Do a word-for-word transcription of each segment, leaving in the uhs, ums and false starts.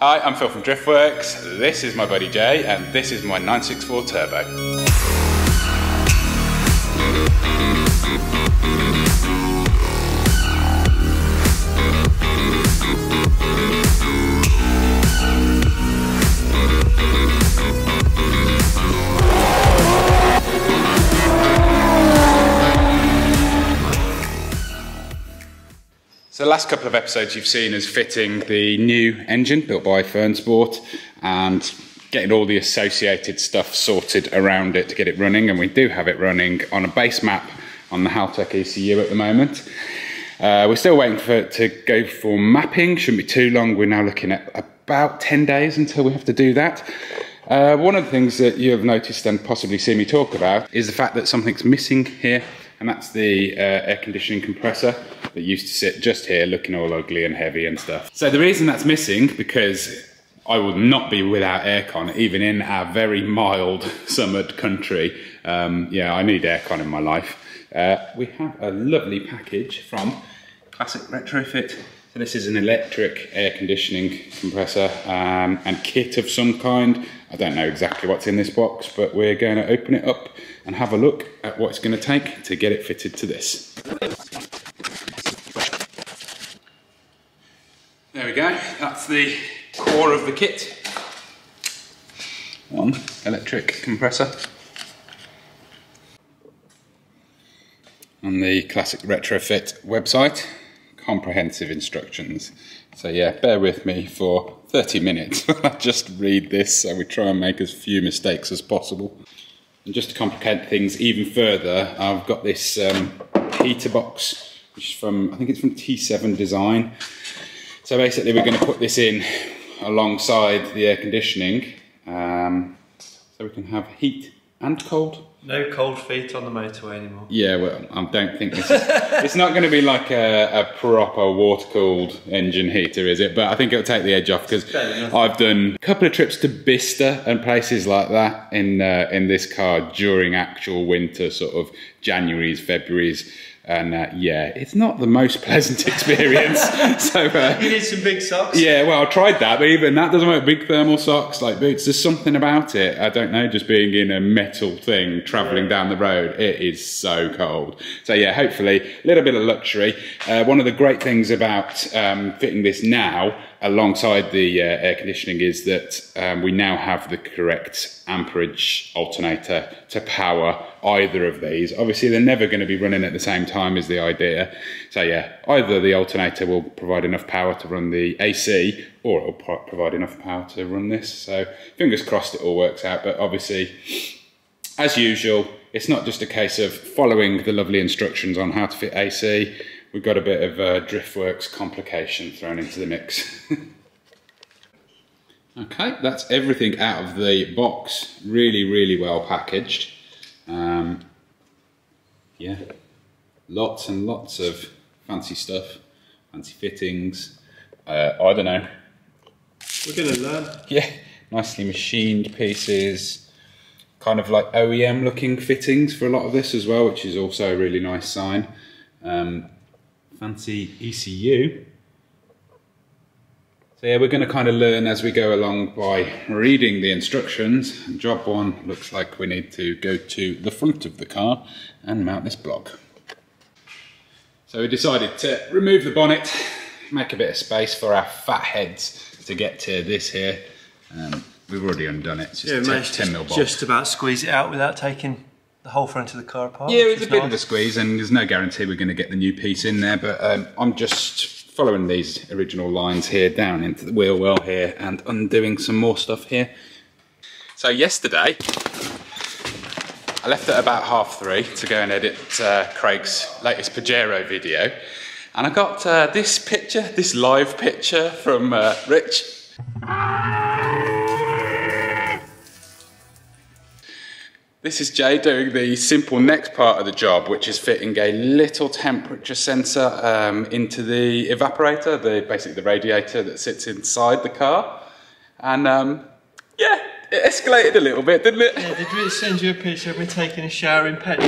Hi, I'm Phil from Driftworks, this is my buddy Jay, and this is my nine sixty-four Turbo. So the last couple of episodes you've seen is fitting the new engine built by Fernsport and getting all the associated stuff sorted around it to get it running, and we do have it running on a base map on the Haltech E C U at the moment. Uh, we're still waiting for it to go for mapping, shouldn't be too long. We're now looking at about ten days until we have to do that. Uh, one of the things that you have noticed and possibly seen me talk about is the fact that something's missing here, and that's the uh, air conditioning compressor that used to sit just here looking all ugly and heavy and stuff. So the reason that's missing, because I will not be without aircon, even in our very mild summer country. Um, yeah, I need aircon in my life. Uh, we have a lovely package from Classic Retrofit. So this is an electric air conditioning compressor um, and kit of some kind. I don't know exactly what's in this box, but we're going to open it up and have a look at what it's going to take to get it fitted to this. There we go, that's the core of the kit. One electric compressor. On the Classic Retrofit website, comprehensive instructions. So yeah, bear with me for thirty minutes. I just read this, so we try and make as few mistakes as possible. And just to complicate things even further, I've got this um, heater box, which is from, I think it's from T seven Design. So basically we're going to put this in alongside the air conditioning um, so we can have heat and cold. No cold feet on the motorway anymore. Yeah, well, I don't think this is... It's not going to be like a, a proper water-cooled engine heater, is it? But I think it'll take the edge off, because I've done a couple of trips to Bicester and places like that in, uh, in this car during actual winter, sort of Januaries, Februaries. And uh, yeah, it's not the most pleasant experience. So uh, you need some big socks. Yeah, well, I tried that, but even that doesn't work. Big thermal socks, like boots. There's something about it. I don't know. Just being in a metal thing, travelling down the road, it is so cold. So yeah, hopefully a little bit of luxury. Uh, one of the great things about um, fitting this now alongside the uh, air conditioning is that um, we now have the correct amperage alternator to power either of these. Obviously they're never going to be running at the same time is the idea. So yeah, either the alternator will provide enough power to run the A C, or it will provide enough power to run this. So fingers crossed it all works out, but obviously as usual it's not just a case of following the lovely instructions on how to fit A C. We've got a bit of uh, Driftworks complication thrown into the mix. Okay, that's everything out of the box. Really, really well packaged. Um, yeah, lots and lots of fancy stuff, fancy fittings. Uh, I don't know. We're gonna learn. Yeah, nicely machined pieces. Kind of like O E M looking fittings for a lot of this as well, which is also a really nice sign. Um, Fancy E C U. So yeah, we're going to kind of learn as we go along by reading the instructions. And job one looks like we need to go to the front of the car and mount this block. So we decided to remove the bonnet, make a bit of space for our fat heads to get to this here. Um, we've already undone it. It's just yeah, ten mil box. Just about squeeze it out without taking the whole front of the car apart. Yeah, it's a bit of a squeeze, and there's no guarantee we're going to get the new piece in there, but um, I'm just following these original lines here down into the wheel well here and undoing some more stuff here. So yesterday I left at about half three to go and edit uh, Craig's latest Pajero video, and I got uh, this picture, this live picture from uh, Rich. This is Jay doing the simple next part of the job, which is fitting a little temperature sensor um, into the evaporator, the basically the radiator that sits inside the car. And um, yeah, it escalated a little bit, didn't it? Yeah, did we send you a picture of me taking a shower in Penny?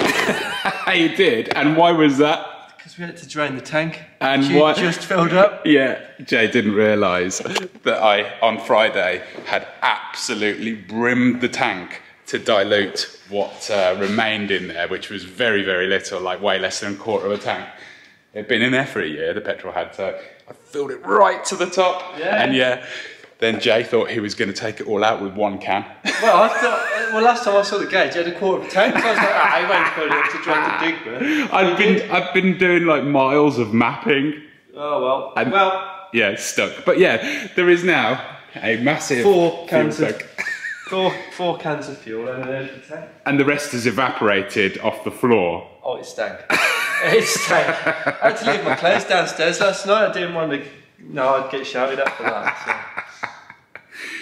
You did, and why was that? because we had to drain the tank. And you what, just filled up? Yeah, Jay didn't realise that I, on Friday, had absolutely brimmed the tank to dilute what uh, remained in there, which was very, very little, like way less than a quarter of a tank. It'd been in there for a year, the petrol had, so I filled it right to the top. Yeah. And yeah, then Jay thought he was going to take it all out with one can. Well, I thought, well, last time I saw the gauge, you had a quarter of a tank, so I was like, ah, I won't fill it up to drag the digger. I've been, I've been doing like miles of mapping. Oh well. And, well. Yeah, it's stuck. But yeah, there is now a massive four cans of four, four cans of fuel over there for the tank. And the rest has evaporated off the floor. Oh, it stank. It stank. I had to leave my clothes downstairs last night. I didn't want to. No, I'd get shouted at for that. So.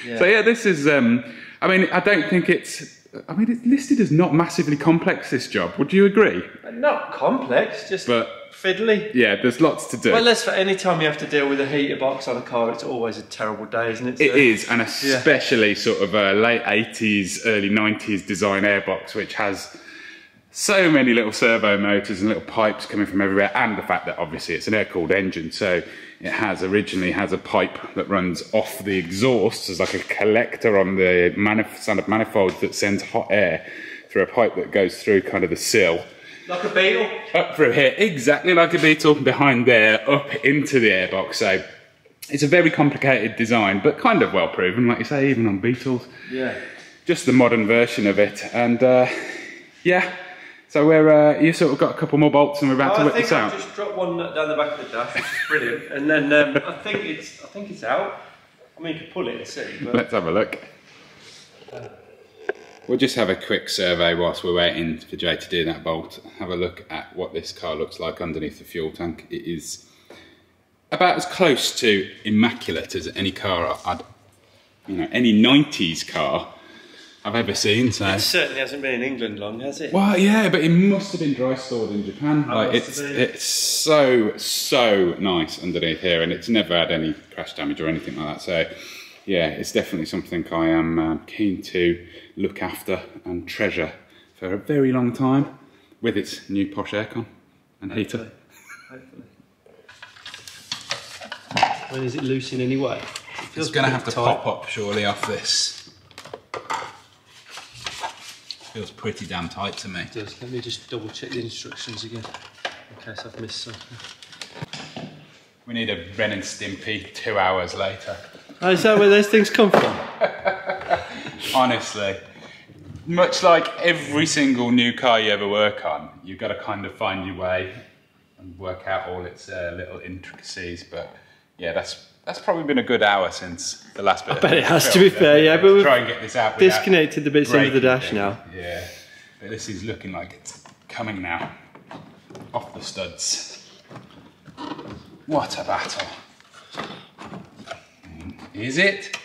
Yeah. So yeah, this is, um, I mean, I don't think it's, I mean, it's listed as not massively complex, this job. Would you agree? Not complex, just but, fiddly. Yeah, there's lots to do. Well, let's, for any time you have to deal with a heater box on a car, it's always a terrible day, isn't it? So, it is, and especially yeah. sort of a late eighties, early nineties design airbox, which has so many little servo motors and little pipes coming from everywhere, and the fact that obviously it's an air-cooled engine, so it has originally has a pipe that runs off the exhaust as like a collector on the manif standard manifold that sends hot air through a pipe that goes through kind of the sill. Like a beetle? Up through here, exactly like a beetle, behind there, up into the airbox. So it's a very complicated design, but kind of well proven, like you say, even on Beetles. Yeah. Just the modern version of it, and uh, yeah. So we're, uh, you sort of got a couple more bolts and we're about oh, to whip this out. I think I just dropped one down the back of the dash, which is brilliant. And then um, I think it's, I think it's out. I mean, you can pull it and see. But... Let's have a look. We'll just have a quick survey whilst we're waiting for Jay to do that bolt. Have a look at what this car looks like underneath the fuel tank. It is about as close to immaculate as any car I'd, you know, any nineties car I've ever seen. So it certainly hasn't been in England long, has it? Well, yeah, but it must have been dry stored in Japan. Oh, like it's it's so so nice underneath here, and it's never had any crash damage or anything like that. So yeah, it's definitely something I am uh, keen to look after and treasure for a very long time, with its new posh aircon and hopefully. Heater. Hopefully. When is it loose in any way? It it's going to have to tight. Pop up surely off this. Feels pretty damn tight to me. It does. Let me just double check the instructions again, in case I've missed something. We need a Ren and Stimpy two hours later. Oh, is that where those things come from? Honestly. Much like every single new car you ever work on, you've got to kind of find your way and work out all its uh, little intricacies, but yeah, that's That's probably been a good hour since the last bit. I bet it has, to be fair, yeah. But we've disconnected the bits under the dash now. Yeah, but this is looking like it's coming now. Off the studs. What a battle. Is it?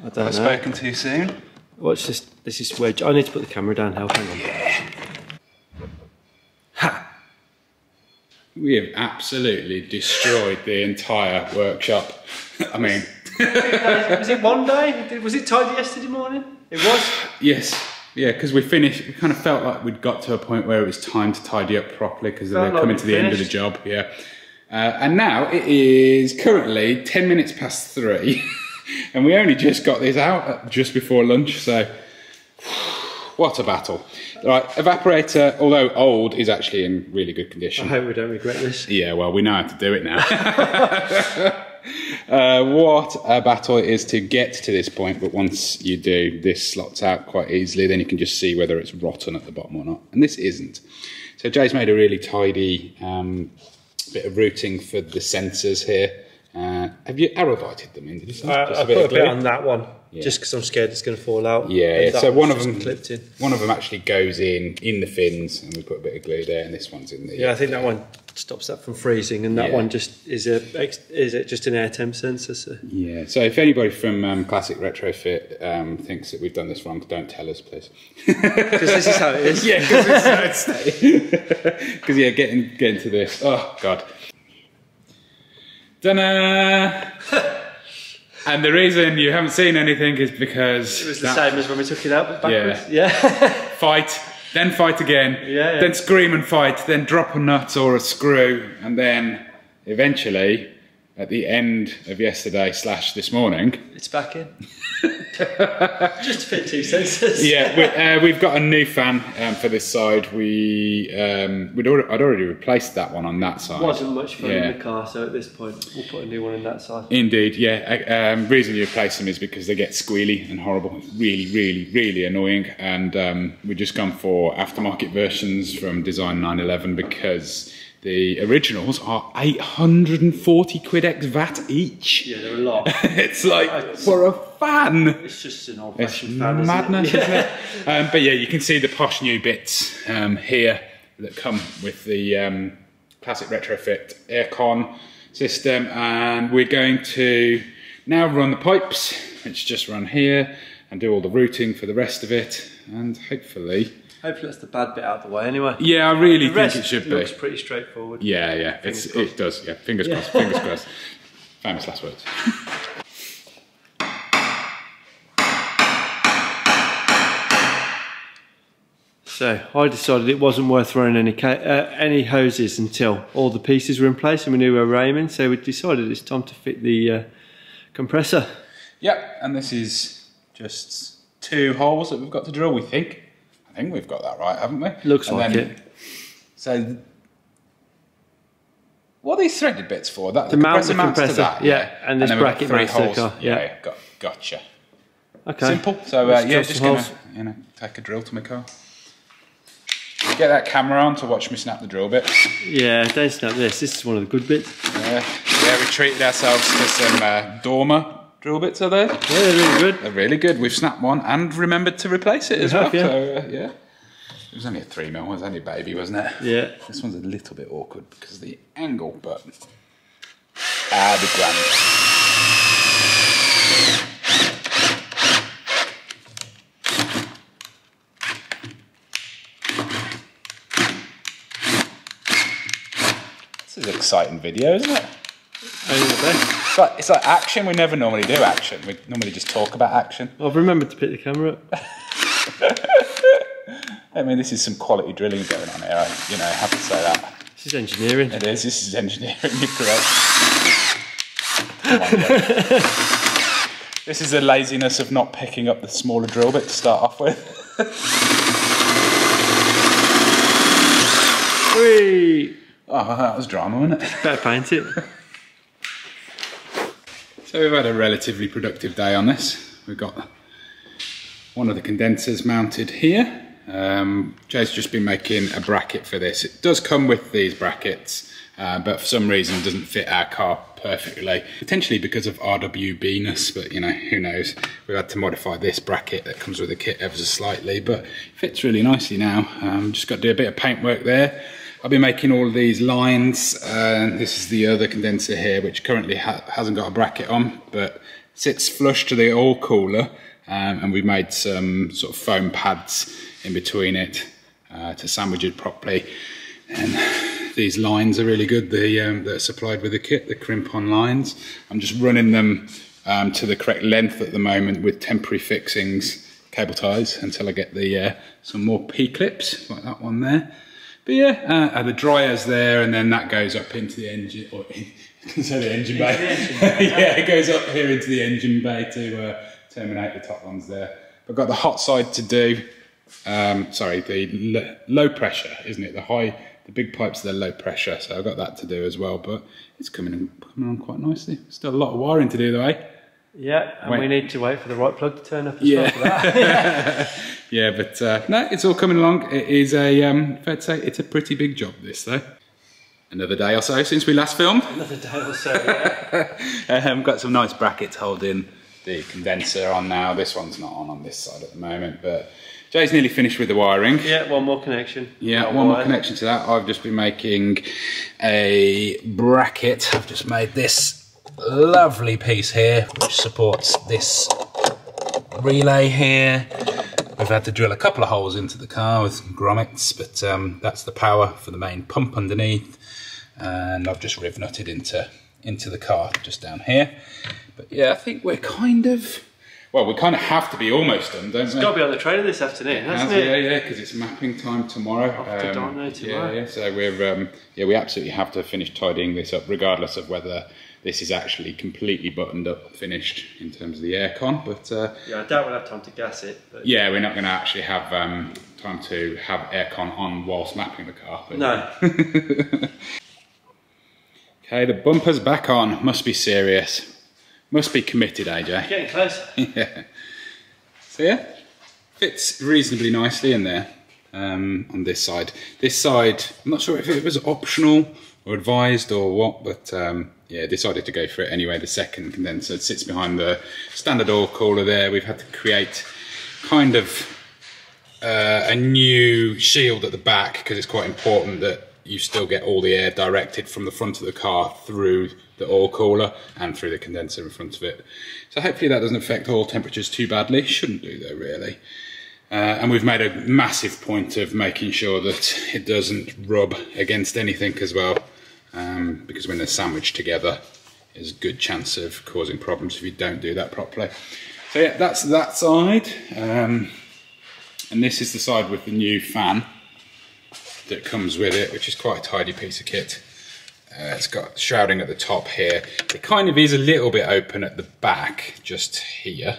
I don't know. I've spoken too soon. Watch this. This is wedge. I need to put the camera down, help. Hang on. Yeah. Ha! We have absolutely destroyed the entire workshop. I mean... Was it one day? Was it tidy yesterday morning? It was? Yes. Yeah, because we finished, we kind of felt like we'd got to a point where it was time to tidy up properly because they're like coming to the finished. End of the job, yeah. Uh, and now it is currently ten minutes past three and we only just got this out just before lunch, so... What a battle. Right, evaporator, although old, is actually in really good condition. I hope we don't regret this. Yeah, well, we know how to do it now. uh, what a battle it is to get to this point, but once you do, this slots out quite easily, then you can just see whether it's rotten at the bottom or not, and this isn't. So Jay's made a really tidy um, bit of routing for the sensors here. Uh, have you arrovited them in? Did you uh, I a bit put a bit on that one, yeah. Just because I'm scared it's going to fall out. Yeah, yeah. So one of them, clipped in. One of them actually goes in in the fins, and we put a bit of glue there, and this one's in there. Yeah, I think that one stops that from freezing, and that yeah. one just is a is it just an air temp sensor? So. Yeah. So if anybody from um, Classic Retrofit um, thinks that we've done this wrong, don't tell us, please. Because this is how it is. Yeah, because it's how it's. Because yeah, getting getting to this. Oh God. Ta-da! And the reason you haven't seen anything is because... It was the that, same as when we took it out backwards. Yeah. yeah. Fight. then fight again, yeah, yeah. then scream and fight, then drop a nut or a screw, and then eventually, at the end of yesterday slash this morning, it's back in. Just to fit two sensors. Yeah, we, uh, we've got a new fan um, for this side. We um, we'd already, I'd already replaced that one on that side. Wasn't much fun yeah. in the car, so at this point we'll put a new one in that side. Indeed, yeah. Um, reason you replace them is because they get squealy and horrible. It's really, really, really annoying. And um, we've just gone for aftermarket versions from Design nine eleven because the originals are eight hundred and forty quid ex V A T each. Yeah, they're a lot. It's like, it's, for a fan. It's just an old-fashioned fan, madness, isn't it? Yeah. Isn't it? Um, but yeah, you can see the posh new bits um, here that come with the um, Classic Retrofit aircon system. And we're going to now run the pipes, which just run here, and do all the routing for the rest of it, and hopefully... Hopefully that's the bad bit out of the way anyway. Yeah, I really the think it should be. Looks pretty straightforward. Yeah, yeah, it's, it does. Yeah, fingers yeah. crossed, fingers crossed. Famous last words. So I decided it wasn't worth running any, uh, any hoses until all the pieces were in place and we knew we were aiming, so we decided it's time to fit the uh, compressor. Yep, and this is just two holes that we've got to drill, we think. I think we've got that right, haven't we? Looks and like then, it. So, what are these threaded bits for? That, the, the compressor mount the compressor, to that, yeah, yeah. and this and bracket three holes. Car, yeah, yeah got, gotcha. Okay. Simple. So uh, yeah, just gonna you know take a drill to my car. Get that camera on to watch me snap the drill bit. Yeah, don't snap this. This is one of the good bits. Yeah, yeah. We treated ourselves to some uh, Dormer. Drill bits are there? Yeah, they're really good. They're really good. We've snapped one and remembered to replace it as have, well. Yeah. So, uh, yeah. It was only a three mil, it was only a baby, wasn't it? Yeah. This one's a little bit awkward because of the angle, but ah, the grand. This is an exciting video, isn't it? It's like, it's like action. We never normally do action. We normally just talk about action. I've remembered to pick the camera up. I mean, this is some quality drilling going on here. I, you know, I have to say that. This is engineering. It is. This is engineering. You're correct. Come on, yeah. This is the laziness of not picking up the smaller drill bit to start off with. Whee! Oh, that was drama, wasn't it? Better paint it. So we've had a relatively productive day on this. We've got one of the condensers mounted here. Um, Jay's just been making a bracket for this. It does come with these brackets, uh, but for some reason doesn't fit our car perfectly. Potentially because of R W B-ness, but you know, who knows. We've had to modify this bracket that comes with the kit ever so slightly, but it fits really nicely now. Um, just got to do a bit of paint work there. I'll be making all of these lines, and uh, this is the other condenser here, which currently ha hasn't got a bracket on, but sits flush to the oil cooler, um, and we've made some sort of foam pads in between it uh, to sandwich it properly. And these lines are really good, the, um, that are supplied with the kit, the crimp-on lines. I'm just running them um, to the correct length at the moment with temporary fixings, cable ties, until I get the uh, some more P-clips, like that one there. But yeah, uh, the dryer's there, and then that goes up into the engine, or so the engine bay. The engine bay. Yeah, it goes up here into the engine bay to uh, terminate the top ones there. I've got the hot side to do. Um, sorry, the l low pressure, isn't it? The high, the big pipes, they're low pressure, so I've got that to do as well. But it's coming on, coming on quite nicely. Still a lot of wiring to do though, eh? Yeah, and wait. we need to wait for the right plug to turn up as yeah. well for that. yeah. yeah, but uh, no, it's all coming along. It is a, um, fair to say, it's a pretty big job this though. Another day or so since we last filmed. Another day or so, yeah. um, got some nice brackets holding the condenser on now. This one's not on on this side at the moment, but Jay's nearly finished with the wiring. Yeah, one more connection. Yeah, one more connection to that. I've just been making a bracket. I've just made this lovely piece here which supports this relay here. We've had to drill a couple of holes into the car with some grommets, but um, that's the power for the main pump underneath, and I've just riv nutted into into the car just down here. But yeah, I think we're kind of Well, we kind of have to be almost done, don't it's we? It's got to be on the trailer this afternoon, hasn't it? Yeah, yeah, because it's mapping time tomorrow. Off to um, Dorno tomorrow. Yeah, yeah. So we're um, yeah, we absolutely have to finish tidying this up, regardless of whether this is actually completely buttoned up, finished in terms of the aircon. But uh, yeah, I doubt we'll have time to gas it. But yeah, we're not going to actually have um, time to have aircon on whilst mapping the car. No. Okay, the bumper's back on. Must be serious. Must be committed, A J. Getting close. Yeah. So yeah, fits reasonably nicely in there um, on this side. This side, I'm not sure if it was optional or advised or what, but um, yeah, decided to go for it anyway, the second condenser. It sits behind the standard oil cooler there. We've had to create kind of uh, a new shield at the back because it's quite important that you still get all the air directed from the front of the car through the oil cooler and through the condenser in front of it. So hopefully that doesn't affect oil temperatures too badly. Shouldn't do though, really. Uh, and we've made a massive point of making sure that it doesn't rub against anything as well, um, because when they're sandwiched together, there's a good chance of causing problems if you don't do that properly. So yeah, that's that side. Um, and this is the side with the new fan that comes with it, which is quite a tidy piece of kit. Uh, it's got shrouding at the top here. It kind of is a little bit open at the back, just here.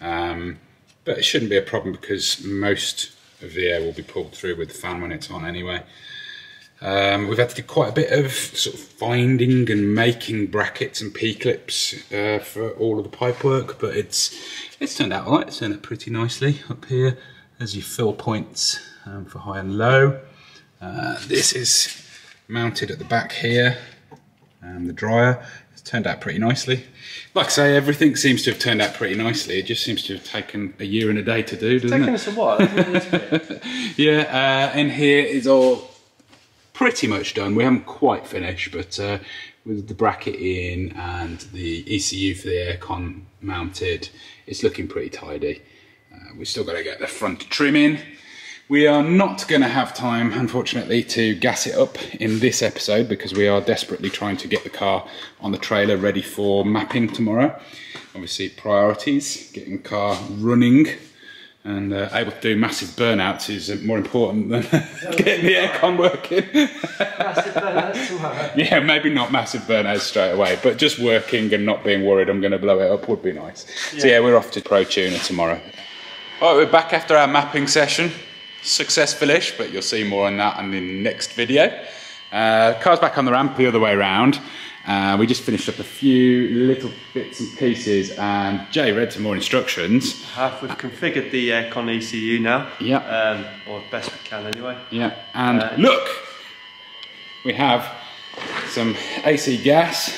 Um, but it shouldn't be a problem because most of the air will be pulled through with the fan when it's on anyway. Um, we've had to do quite a bit of sort of finding and making brackets and P-clips uh, for all of the pipe work, but it's it's turned out all right. It's turned out pretty nicely up here. There's your fill points um, for high and low. Uh, this is mounted at the back here, and um, the dryer has turned out pretty nicely. Like I say, everything seems to have turned out pretty nicely. It just seems to have taken a year and a day to do, doesn't it? It's taken us a while, hasn't it? Yeah, uh, and here is all pretty much done. We haven't quite finished, but uh, with the bracket in and the E C U for the aircon mounted, it's looking pretty tidy. Uh, we've still got to get the front trim in. We are not going to have time, unfortunately, to gas it up in this episode because we are desperately trying to get the car on the trailer ready for mapping tomorrow. Obviously, priorities, getting the car running and uh, able to do massive burnouts is more important than getting the aircon working. Massive burnouts tomorrow. Yeah, maybe not massive burnouts straight away, but just working and not being worried I'm going to blow it up would be nice. Yeah. So yeah, we're off to Pro Tuner tomorrow. All right, we're back after our mapping session. Successful-ish, but you'll see more on that in the next video. Uh, car's back on the ramp the other way around. Uh, we just finished up a few little bits and pieces and Jay read some more instructions. Uh, we've configured the aircon E C U now. Yeah. Um, or best we can anyway. Yeah, and uh, look! We have some A C gas,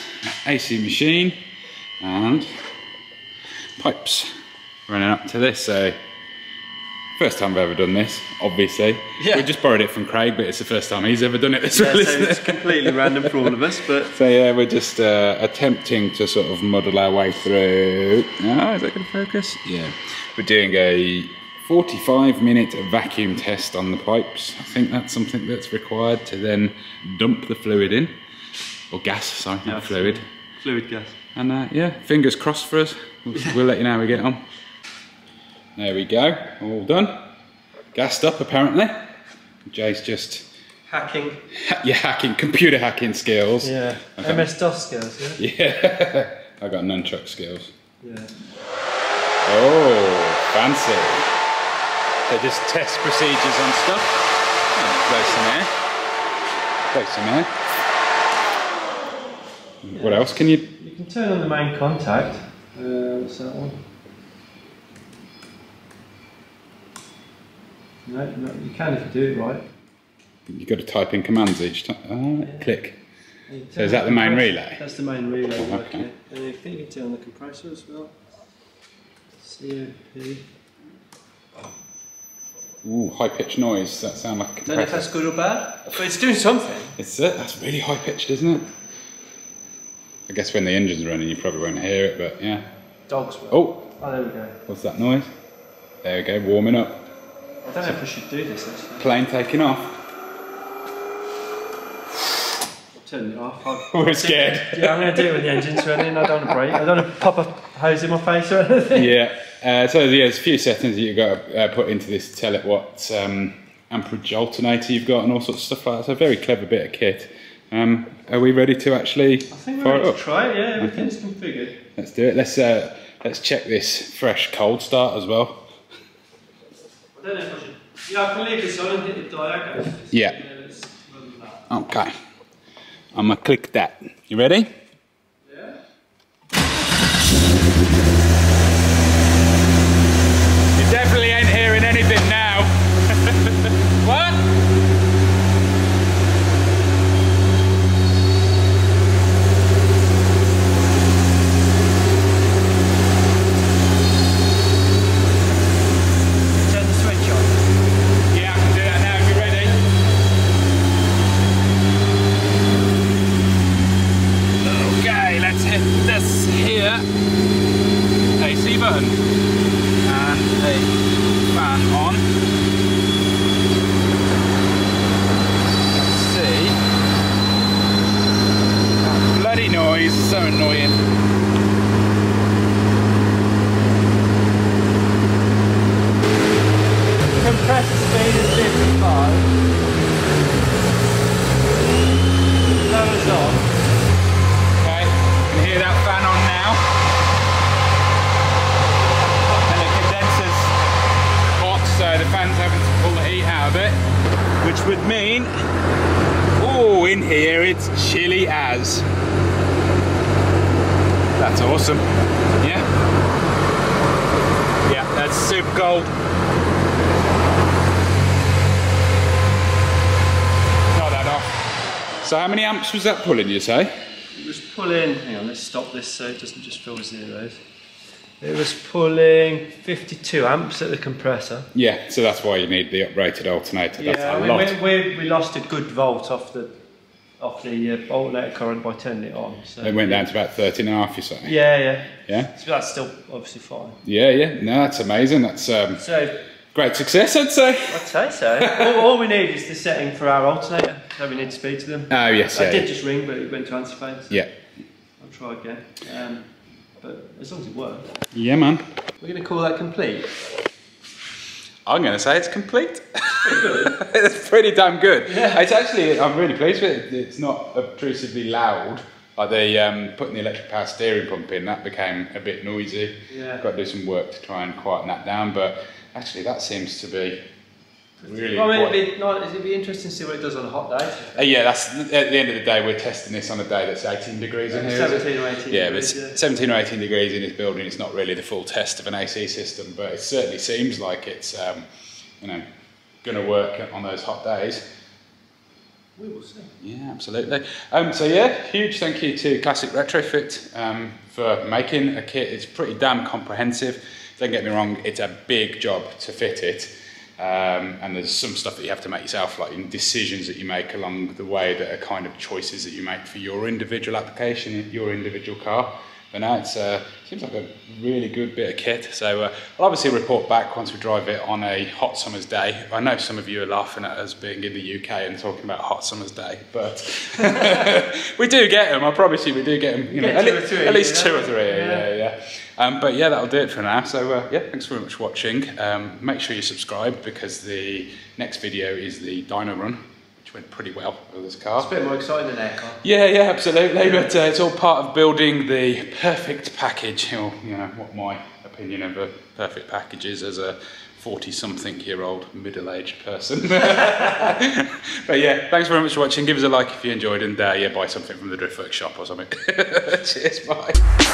A C machine, and pipes running up to this. So first time I've ever done this, obviously. Yeah. We just borrowed it from Craig, but it's the first time he's ever done it. This yeah, well, so it's it? completely random for all of us. But so yeah, we're just uh, attempting to sort of muddle our way through. Oh, is that going to focus? Yeah. We're doing a forty-five minute vacuum test on the pipes. I think that's something that's required to then dump the fluid in. Or gas, sorry, yeah, not fluid. Fluid gas. And uh, yeah, fingers crossed for us. We'll, we'll let you know how we get on. There we go, all done. Gassed up apparently. Jay's just hacking. Ha yeah, hacking, computer hacking skills. Yeah. Okay. M S DOS skills, yeah. Yeah. I got nunchuck skills. Yeah. Oh, fancy. So just test procedures on stuff. Blow some air. Blow some air. Yeah. What else can you? You can turn on the main contact. Uh, what's that one? No, no, you can if you do it right. You've got to type in commands each time. Oh, yeah. Click. So is that the main relay? That's the main relay. Oh, okay. And I think you can turn on the compressor as well. C O P. Ooh, high pitched noise. That sound like a compressor. Don't know if that's good or bad, but it's doing something. It's it. That's really high pitched, isn't it? I guess when the engine's running, you probably won't hear it, but yeah. Dogs will. Oh. Oh, there we go. What's that noise? There we go. Warming up. I don't know if I should do this actually. Plane taking off. I'll turn it off. I'll We're scared. Yeah, I'm going to do it when the engine's running. I don't want to brake. I don't want to pop a hose in my face or anything. Yeah. Uh, so yeah, there's a few settings that you've got to uh, put into this to tell it what um, amperage alternator you've got and all sorts of stuff like that. So a very clever bit of kit. Um, are we ready to actually? I think we're fire ready it up? to try it. Yeah, everything's okay. configured. Let's do it. Let's uh, let's check this fresh cold start as well. I don't know if I should. Yeah, I can leave this on and hit the diagonal. Yeah. yeah let's run that. Okay. I'm gonna click that. You ready? Definitely ain't hearing anything now. What? Turn the switch on. Yeah, I can do that now if you're ready. Okay, let's hit this here. A C button. A fan on. Let's see. That bloody noise, so annoying. Compressor speed is fifty-five. Lowers on. Okay, you can hear that fan on now. So the fan's having to pull the heat out of it, which would mean, oh, in here it's chilly as. That's awesome. Yeah. Yeah, that's super cold. Not that off. So how many amps was that pulling, you say? It was pulling, hang on, let's stop this so it doesn't just fill zeros. It was pulling fifty-two amps at the compressor. Yeah, so that's why you need the uprated alternator. That's yeah, a I mean, lot. We, we, we lost a good volt off the off the uh, alternator current by turning it on. So it went down to about thirteen and a half or something. Yeah, yeah. Yeah. So that's still obviously fine. Yeah, yeah. No, that's amazing. That's um, so great success, I'd say. I'd say so. all, all we need is the setting for our alternator. So we need to speak to them. Oh yes. I yeah, did yeah. just ring, but it went to answerphone. So yeah. I'll try again. Um, But as long as it works. Yeah, man. We're going to call that complete. I'm going to say it's complete. Pretty good. It's pretty damn good. Yeah. It's actually, I'm really pleased with it. It's not obtrusively loud. Like they um, putting the electric power steering pump in, that became a bit noisy. Yeah. Got to do some work to try and quieten that down. But actually, that seems to be really. Well, I mean, it'd, be not, it'd be interesting to see what it does on a hot day. Uh, yeah, that's at the end of the day. We're testing this on a day that's eighteen degrees in here. seventeen or eighteen. Yeah, degrees, but it's yeah. seventeen or eighteen degrees in this building. It's not really the full test of an A C system, but it certainly seems like it's um, you know going to work on those hot days. We will see. Yeah, absolutely. Um, so yeah, huge thank you to Classic Retrofit um, for making a kit. It's pretty damn comprehensive. Don't get me wrong; it's a big job to fit it. Um, and there's some stuff that you have to make yourself, like in decisions that you make along the way that are kind of choices that you make for your individual application, your individual car. But now it's uh, seems like a really good bit of kit. So uh, I'll obviously report back once we drive it on a hot summer's day. I know some of you are laughing at us being in the U K and talking about hot summer's day, but we do get them. I promise you, we do get them. You know, at, le three, at least you know? two or three. Yeah, yeah. yeah. Um, but yeah, that'll do it for now. So uh, yeah, thanks very much for watching. Um, make sure you subscribe because the next video is the dyno run, which went pretty well with this car. It's a bit more exciting than that car. Yeah, yeah, absolutely. Yeah. But uh, it's all part of building the perfect package, or you know what my opinion of a perfect package is as a forty-something-year-old middle-aged person. But yeah, thanks very much for watching. Give us a like if you enjoyed, and uh, yeah, buy something from the Driftworks shop or something. Cheers, bye.